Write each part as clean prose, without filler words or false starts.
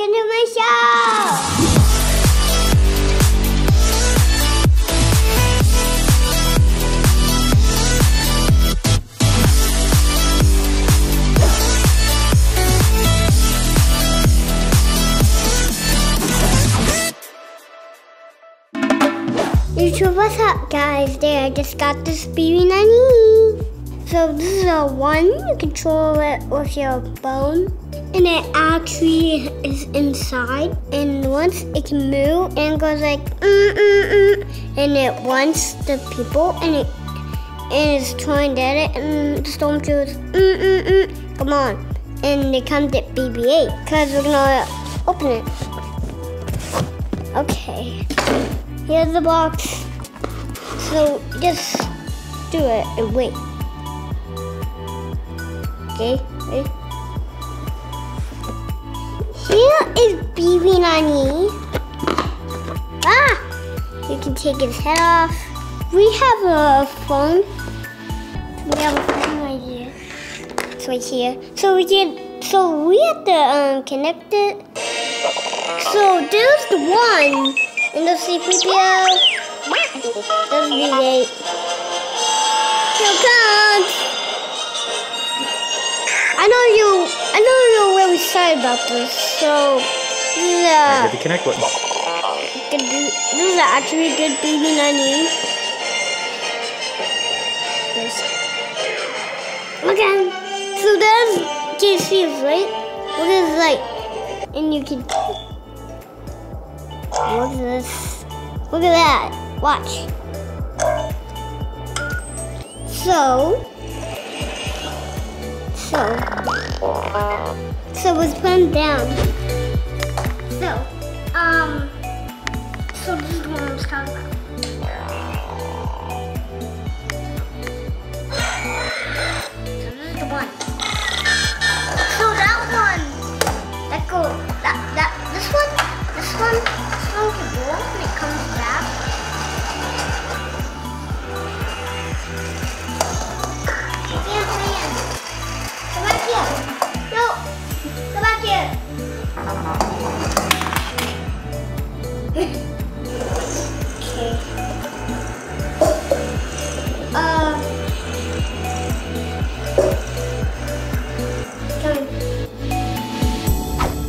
into my show! YouTube, what's up guys? There, I just got this BB-9E. So this is a one, you control it with your phone, and it actually is inside. And once it can move and goes like and it wants the people, and it's trying to get it, and the storm troops come on, and they come to BB-8 because we're gonna open it. Okay. Here's the box, so just do it and wait. Okay, wait. Here is BB-9E. Ah! You can take his head off. We have a phone. We have a phone right here. It's right here. So we have to connect it. So there's the one. And the C-3PO, there's BB-8. Here comes! I know you're really excited about this, so this is a... I hit the connect button. This is actually a good BB-9E. Okay, so there's JC's, right? What is it like? And you can... Look at this. Look at that. Watch. So let's put him down. So this is what I was talking about. So this is the one. So that one. That go. That. This one. When it comes back, come back here. No, come back here. Okay.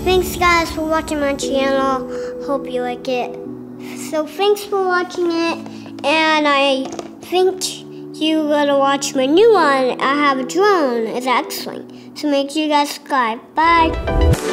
Thanks guys for watching my channel. Hope you like it. So thanks for watching it, and I think you gotta watch my new one. I have a drone. It's excellent. So make sure you guys subscribe. Bye.